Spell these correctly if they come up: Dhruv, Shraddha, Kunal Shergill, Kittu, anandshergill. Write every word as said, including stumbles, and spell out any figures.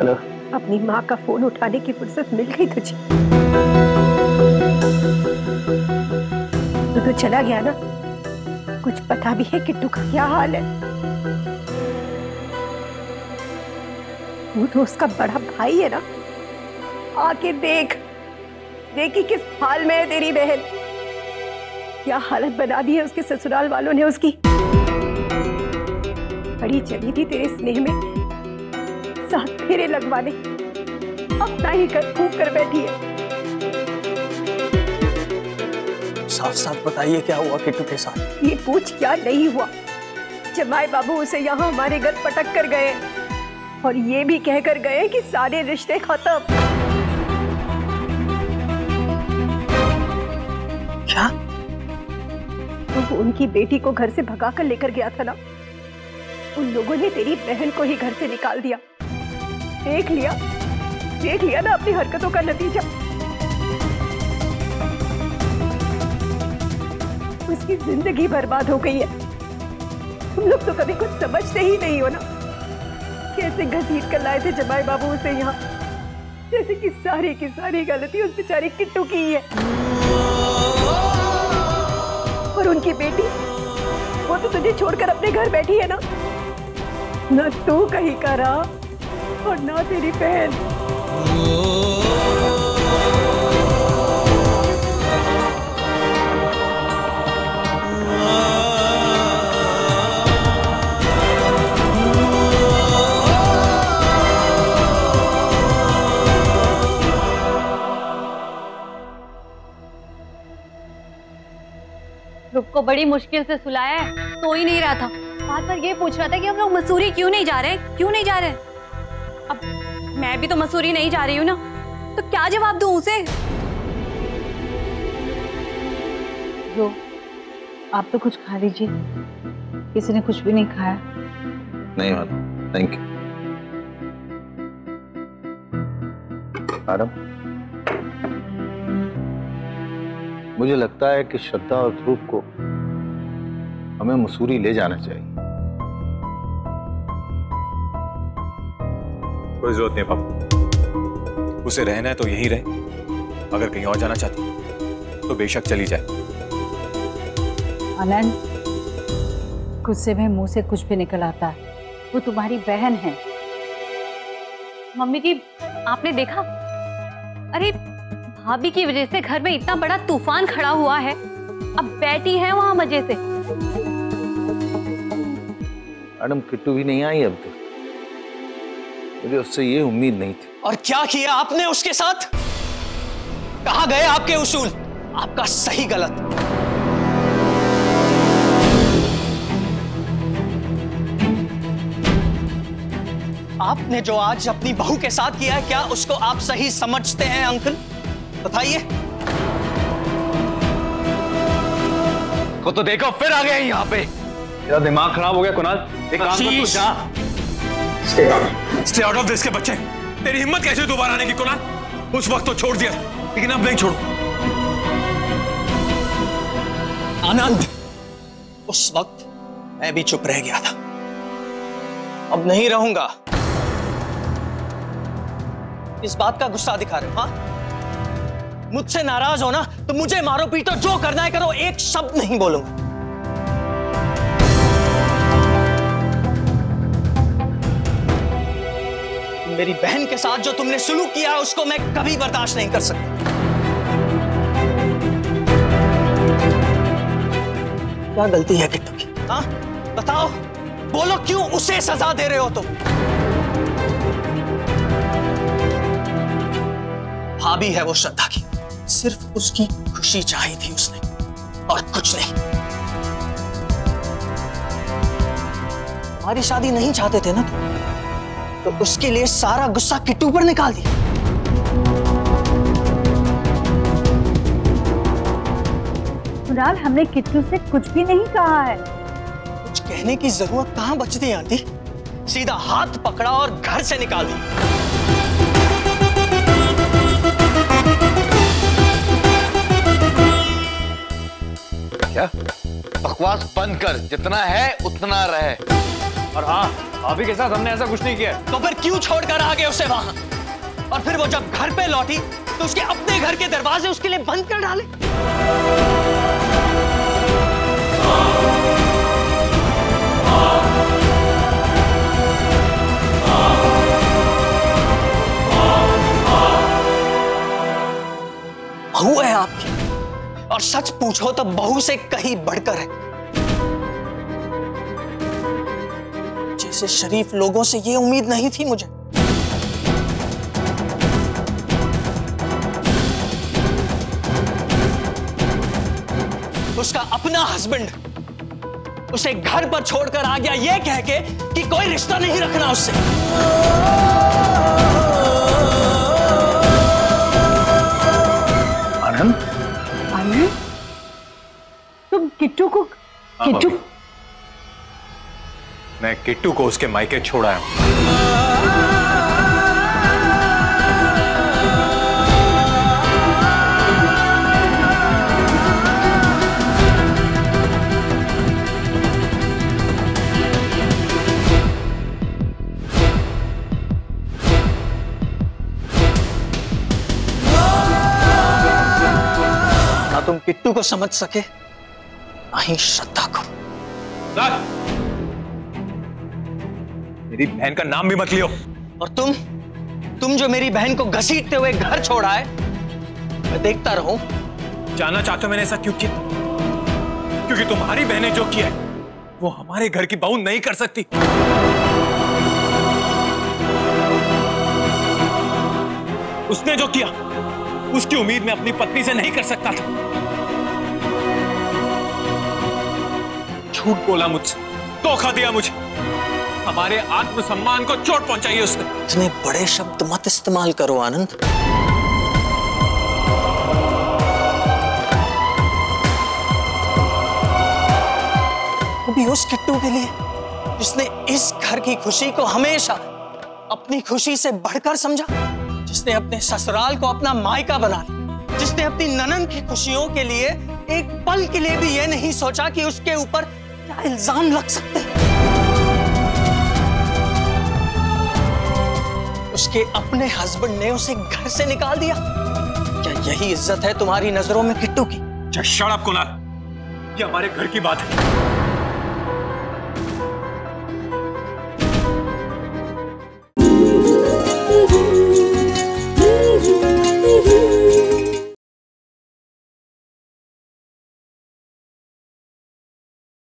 Hello. अपनी माँ का फोन उठाने की फुर्सत मिल गई तुझे। तू तो चला गया ना, कुछ पता भी है किट्टू का क्या हाल है? वो तो उसका बड़ा भाई है ना, आके देख देखी किस हाल में है तेरी बहन। क्या हालत बना दी है उसके ससुराल वालों ने उसकी। बड़ी चली थी तेरे स्नेह में, साथ फेरे लगवाने अपना ही कर फूंक कर बैठी है। साफ साफ बताइए क्या हुआ किट्टू के साथ? ये पूछ क्या नहीं हुआ। जमाई बाबू उसे यहाँ हमारे घर पटक कर गए और ये भी कहकर गए कि सारे रिश्ते खत्म। क्या? तो उनकी बेटी को घर से भगा कर लेकर गया था ना, उन लोगों ने तेरी बहन को ही घर से निकाल दिया। देख लिया, देख लिया ना अपनी हरकतों का नतीजा। उसकी जिंदगी बर्बाद हो गई है। तुम लोग तो कभी कुछ समझते ही नहीं हो ना। कैसे घसीट कर लाए थे जमाई बाबू उसे यहाँ, जैसे कि सारी की सारी गलती उस बेचारे किट्टू की ही है। और उनकी बेटी वो तो तुझे छोड़कर अपने घर बैठी है ना। ना तू कहीं का रहा और ना तेरी बहन। ध्रुव को बड़ी मुश्किल से सुलाया है, तो ही नहीं रहा था। बार बार ये पूछ रहा था कि हम लोग मसूरी क्यों नहीं जा रहे, क्यों नहीं जा रहे। अब मैं भी तो मसूरी नहीं जा रही हूँ ना, तो क्या जवाब दूँ उसे? ध्रुव, आप तो कुछ खा लीजिए, किसी ने कुछ भी नहीं खाया। नहीं मैडम, थैंक यू। मैडम, मुझे लगता है कि श्रद्धा और ध्रुव को हमें मसूरी ले जाना चाहिए। कोई जरूरत नहीं पापा, उसे रहना है तो यहीं रहे। अगर कहीं और जाना चाहती है तो बेशक चली जाए। आनंद, गुस्से में मुंह से कुछ भी निकल आता है। वो तुम्हारी बहन है। मम्मी जी, आपने देखा? अरे भाभी की वजह से घर में इतना बड़ा तूफान खड़ा हुआ है, अब बैठी है वहां मजे से। मैडम, किट्टू भी नहीं आई अब तक। मुझे उससे ये उम्मीद नहीं थी। और क्या किया आपने उसके साथ? कहां गए आपके उसूल, आपका सही गलत? आपने जो आज अपनी बहू के साथ किया है, क्या उसको आप सही समझते हैं अंकल? बताइए। को तो देखो फिर आ गए यहाँ पे। तेरा दिमाग खराब हो गया कुणाल। एक काम कर, तू जा। Stay out. Stay out of this के बच्चे। तेरी हिम्मत कैसे हुई दोबारा आने की कुणाल? उस वक्त तो छोड़ दिया, लेकिन अब नहीं छोड़ू। आनंद, उस वक्त मैं भी चुप रह गया था, अब नहीं रहूंगा। इस बात का गुस्सा दिखा रहे हो? हाँ, मुझसे नाराज हो ना तो मुझे मारो पीटो, जो करना है करो, एक शब्द नहीं बोलूंगा। मेरी बहन के साथ जो तुमने सलूक किया है उसको मैं कभी बर्दाश्त नहीं कर सकता। क्या गलती है किट्टू की? हाँ बताओ, बोलो, क्यों उसे सजा दे रहे हो तुम? भाभी है वो श्रद्धा की, सिर्फ उसकी खुशी चाहिए थी उसने और कुछ नहीं। हमारी शादी नहीं चाहते थे ना तो, तो उसके लिए सारा गुस्सा किट्टू पर निकाल दिया। कुणाल, हमने किट्टू से कुछ भी नहीं कहा है। कुछ कहने की जरूरत कहाँ बचती है आंटी? सीधा हाथ पकड़ा और घर से निकाल दिया। बकवास बंद कर, जितना है उतना रहे। और हाँ, भाभी के साथ हमने ऐसा कुछ नहीं किया। तो फिर क्यों छोड़कर आ गए उसे वहाँ? और फिर वो जब घर पे लौटी तो उसके अपने घर के दरवाजे उसके लिए बंद कर डाले। बहू है आपकी, और सच पूछो तो बहू से कहीं बढ़कर है। जैसे शरीफ लोगों से ये उम्मीद नहीं थी मुझे। उसका अपना हस्बैंड उसे घर पर छोड़कर आ गया ये कह के कि कोई रिश्ता नहीं रखना उससे। आनंद, आनंद, तुम किट्टू को किट्टू मैं किट्टू को उसके मायके छोड़ आया हूं। तुम किट्टू को समझ सके नहीं श्रद्धा को। मेरी बहन का नाम भी मत लियो। और तुम तुम जो मेरी बहन को घसीटते हुए घर छोड़ा है, मैं देखता रहूं। जाना चाहते हो मैंने ऐसा क्यों किया? क्योंकि तुम्हारी बहने जो किया है वो हमारे घर की बहू नहीं कर सकती। उसने जो किया उसकी उम्मीद मैं अपनी पत्नी से नहीं कर सकता था। झूठ बोला मुझसे, धोखा दिया मुझे, हमारे आत्मसम्मान को चोट पहुंचाई उसने। इतने बड़े शब्द मत इस्तेमाल करो आनंद। वो भी उस किट्टू के लिए जिसने इस घर की खुशी को हमेशा अपनी खुशी से बढ़कर समझा, जिसने अपने ससुराल को अपना मायका बना लिया, जिसने अपनी ननंद की खुशियों के लिए एक पल के लिए भी यह नहीं सोचा कि उसके ऊपर क्या इल्जाम लग सकते हैं। उसके अपने हस्बैंड ने उसे घर से निकाल दिया। क्या यही इज्जत है तुम्हारी नजरों में किट्टू की? शट अप कुणाल, ये हमारे घर की बात है।